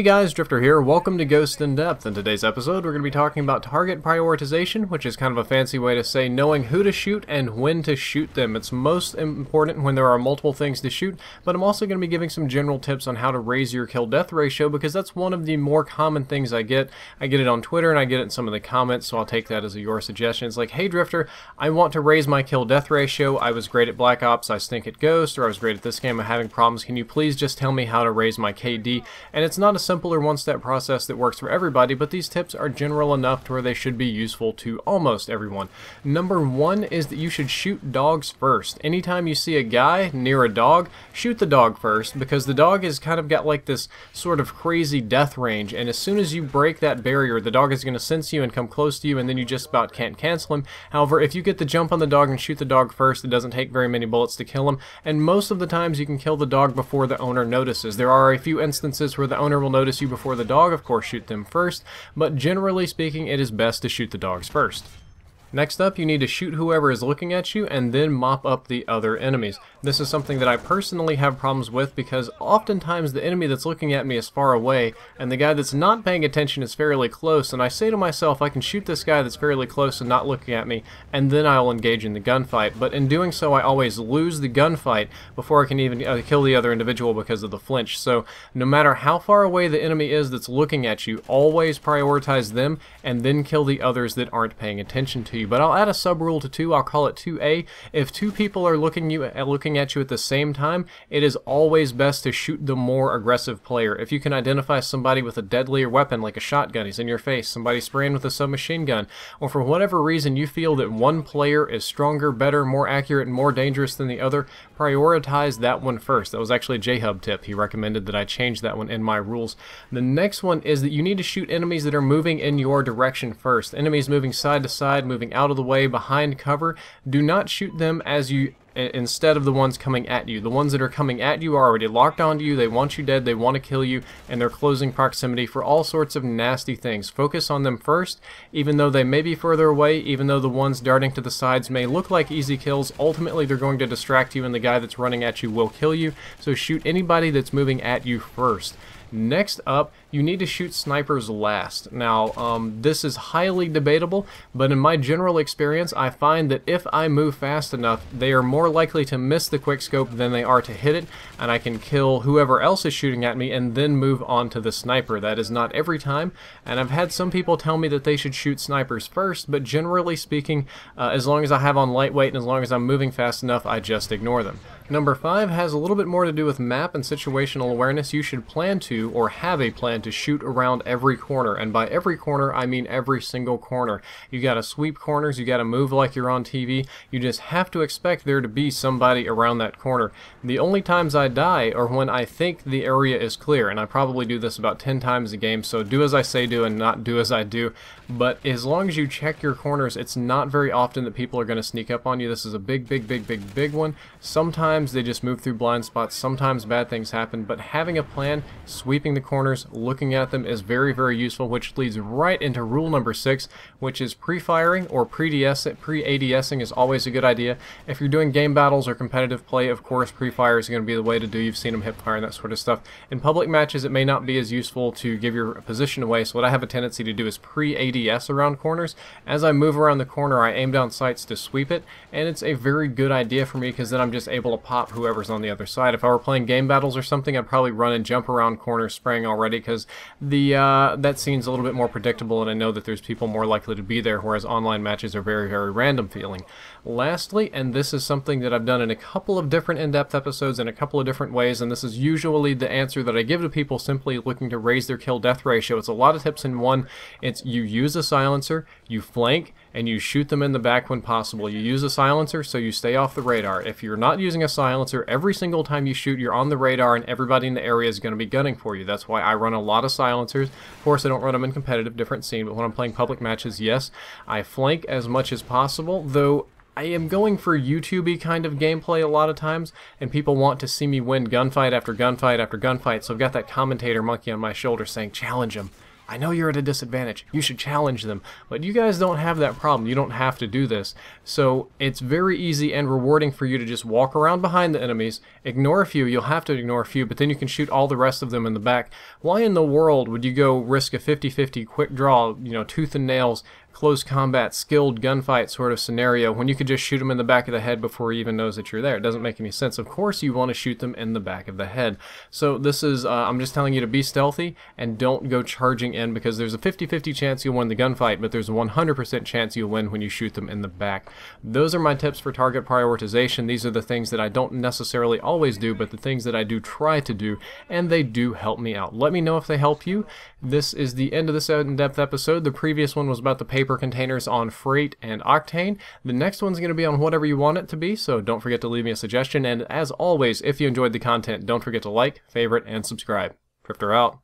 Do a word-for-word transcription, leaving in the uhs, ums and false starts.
Hey guys, Drifter here, welcome to Ghost In Depth. In today's episode we're going to be talking about target prioritization, which is kind of a fancy way to say knowing who to shoot and when to shoot them. It's most important when there are multiple things to shoot, but I'm also going to be giving some general tips on how to raise your kill death ratio because that's one of the more common things I get. I get it on Twitter and I get it in some of the comments, so I'll take that as your suggestion. It's like, hey Drifter, I want to raise my kill death ratio. I was great at Black Ops, I stink at Ghost, or I was great at this game, I'm having problems. Can you please just tell me how to raise my K D? And it's not a simpler one-step process that works for everybody, but these tips are general enough to where they should be useful to almost everyone. Number one is that you should shoot dogs first. Anytime you see a guy near a dog, shoot the dog first, because the dog has kind of got like this sort of crazy death range, and as soon as you break that barrier, the dog is going to sense you and come close to you, and then you just about can't cancel him. However, if you get the jump on the dog and shoot the dog first, it doesn't take very many bullets to kill him, and most of the times you can kill the dog before the owner notices. There are a few instances where the owner will notice you before the dog, of course shoot them first, but generally speaking it is best to shoot the dogs first. Next up, you need to shoot whoever is looking at you and then mop up the other enemies. This is something that I personally have problems with because oftentimes the enemy that's looking at me is far away and the guy that's not paying attention is fairly close, and I say to myself I can shoot this guy that's fairly close and not looking at me and then I'll engage in the gunfight, but in doing so I always lose the gunfight before I can even uh, kill the other individual because of the flinch. So no matter how far away the enemy is that's looking at you, always prioritize them and then kill the others that aren't paying attention to you. But I'll add a sub rule to two, I'll call it two A. If two people are looking you looking at you at the same time, it is always best to shoot the more aggressive player. If you can identify somebody with a deadlier weapon like a shotgun, he's in your face, somebody spraying with a submachine gun, or for whatever reason you feel that one player is stronger, better, more accurate, and more dangerous than the other, prioritize that one first. That was actually a J-Hub tip. He recommended that I change that one in my rules. The next one is that you need to shoot enemies that are moving in your direction first. Enemies moving side to side, moving out of the way, behind cover, do not shoot them as you instead of the ones coming at you. The ones that are coming at you are already locked onto you, they want you dead, they want to kill you, and they're closing proximity for all sorts of nasty things. Focus on them first, even though they may be further away, even though the ones darting to the sides may look like easy kills, ultimately they're going to distract you and the guy that's running at you will kill you, so shoot anybody that's moving at you first. Next up, you need to shoot snipers last. Now, um, this is highly debatable, but in my general experience, I find that if I move fast enough, they are more likely to miss the quickscope than they are to hit it, and I can kill whoever else is shooting at me and then move on to the sniper. That is not every time, and I've had some people tell me that they should shoot snipers first, but generally speaking, uh, as long as I have on lightweight and as long as I'm moving fast enough, I just ignore them. Number five has a little bit more to do with map and situational awareness. You should plan to or have a plan to shoot around every corner, and by every corner I mean every single corner. You gotta sweep corners, you gotta move like you're on T V, you just have to expect there to be somebody around that corner. The only times I die are when I think the area is clear, and I probably do this about ten times a game, so do as I say do and not do as I do, but as long as you check your corners, it's not very often that people are gonna sneak up on you. This is a big big big big big one. Sometimes they just move through blind spots, sometimes bad things happen, but having a plan, sweep Sweeping the corners, looking at them is very, very useful, which leads right into rule number six, which is pre-firing or pre-ADSing is always a good idea. If you're doing game battles or competitive play, of course, pre-fire is going to be the way to do. You've seen them hip-fire and that sort of stuff. In public matches, it may not be as useful to give your position away, so what I have a tendency to do is pre-A D S around corners. As I move around the corner, I aim down sights to sweep it, and it's a very good idea for me because then I'm just able to pop whoever's on the other side. If I were playing game battles or something, I'd probably run and jump around corners spraying already because the uh, that scene's a little bit more predictable and I know that there's people more likely to be there, whereas online matches are very, very random feeling. Lastly, and this is something that I've done in a couple of different in-depth episodes in a couple of different ways, and this is usually the answer that I give to people simply looking to raise their kill death ratio. It's a lot of tips in one. It's you use a silencer, you flank, and you shoot them in the back when possible. You use a silencer so you stay off the radar. If you're not using a silencer, every single time you shoot you're on the radar and everybody in the area is going to be gunning for you. That's why I run a lot of silencers. Of course I don't run them in competitive, different scene, but when I'm playing public matches, yes, I flank as much as possible, though I am going for YouTube-y kind of gameplay a lot of times, and people want to see me win gunfight after gunfight after gunfight, so I've got that commentator monkey on my shoulder saying, challenge him. I know you're at a disadvantage. You should challenge them. But you guys don't have that problem. You don't have to do this. So it's very easy and rewarding for you to just walk around behind the enemies, ignore a few. You'll have to ignore a few, but then you can shoot all the rest of them in the back. Why in the world would you go risk a fifty fifty quick draw, you know, tooth and nails, close combat, skilled gunfight sort of scenario when you could just shoot him in the back of the head before he even knows that you're there? It doesn't make any sense. Of course you want to shoot them in the back of the head. So this is, uh, I'm just telling you to be stealthy and don't go charging in, because there's a fifty fifty chance you'll win the gunfight, but there's a one hundred percent chance you'll win when you shoot them in the back. Those are my tips for target prioritization. These are the things that I don't necessarily always do, but the things that I do try to do, and they do help me out. Let me know if they help you. This is the end of this in-depth episode. The previous one was about the paper containers on Freight and Octane. The next one's going to be on whatever you want it to be, so don't forget to leave me a suggestion. And as always, if you enjoyed the content, don't forget to like, favorite, and subscribe. Drifter out.